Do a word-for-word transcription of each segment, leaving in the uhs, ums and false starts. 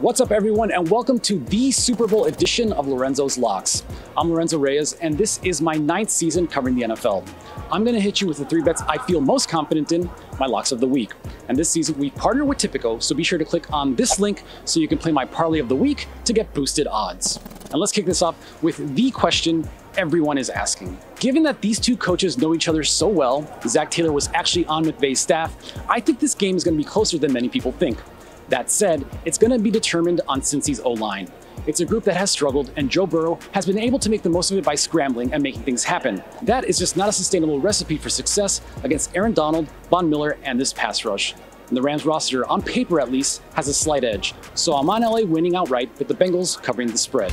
What's up, everyone, and welcome to the Super Bowl edition of Lorenzo's Locks. I'm Lorenzo Reyes, and this is my ninth season covering the N F L. I'm gonna hit you with the three bets I feel most confident in, my locks of the week. And this season, we partnered with Tipico, so be sure to click on this link so you can play my parlay of the week to get boosted odds. And let's kick this off with the question everyone is asking. Given that these two coaches know each other so well, Zach Taylor was actually on McVay's staff, I think this game is gonna be closer than many people think. That said, it's gonna be determined on Cincy's O-line. It's a group that has struggled, and Joe Burrow has been able to make the most of it by scrambling and making things happen. That is just not a sustainable recipe for success against Aaron Donald, Von Miller, and this pass rush. And the Rams roster, on paper at least, has a slight edge. So I'm on L A winning outright, with the Bengals covering the spread.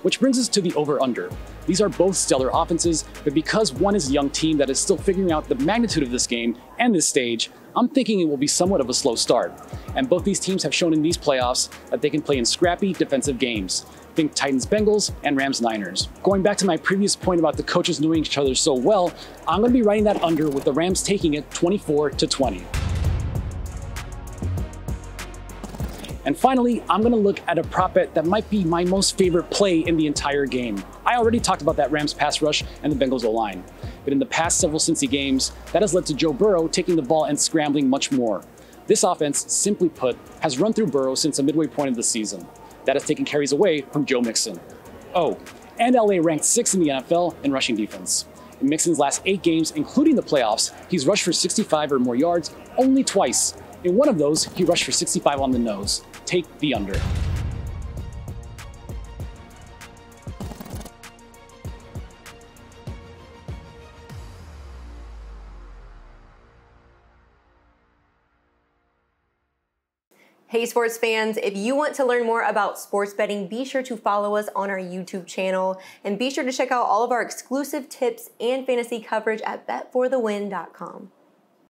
Which brings us to the over-under. These are both stellar offenses, but because one is a young team that is still figuring out the magnitude of this game and this stage, I'm thinking it will be somewhat of a slow start. And both these teams have shown in these playoffs that they can play in scrappy defensive games. Think Titans Bengals and Rams Niners. Going back to my previous point about the coaches knowing each other so well, I'm gonna be riding that under with the Rams taking it twenty-four to twenty. And finally, I'm gonna look at a prop bet that might be my most favorite play in the entire game. I already talked about that Rams pass rush and the Bengals O-line, but in the past several Cincy games, that has led to Joe Burrow taking the ball and scrambling much more. This offense, simply put, has run through Burrow since the midway point of the season. That has taken carries away from Joe Mixon. Oh, and L A ranked sixth in the N F L in rushing defense. In Mixon's last eight games, including the playoffs, he's rushed for sixty-five or more yards only twice. In one of those, he rushed for sixty-five on the nose. Take the under. Hey sports fans, if you want to learn more about sports betting, be sure to follow us on our YouTube channel and be sure to check out all of our exclusive tips and fantasy coverage at bet for the win dot com.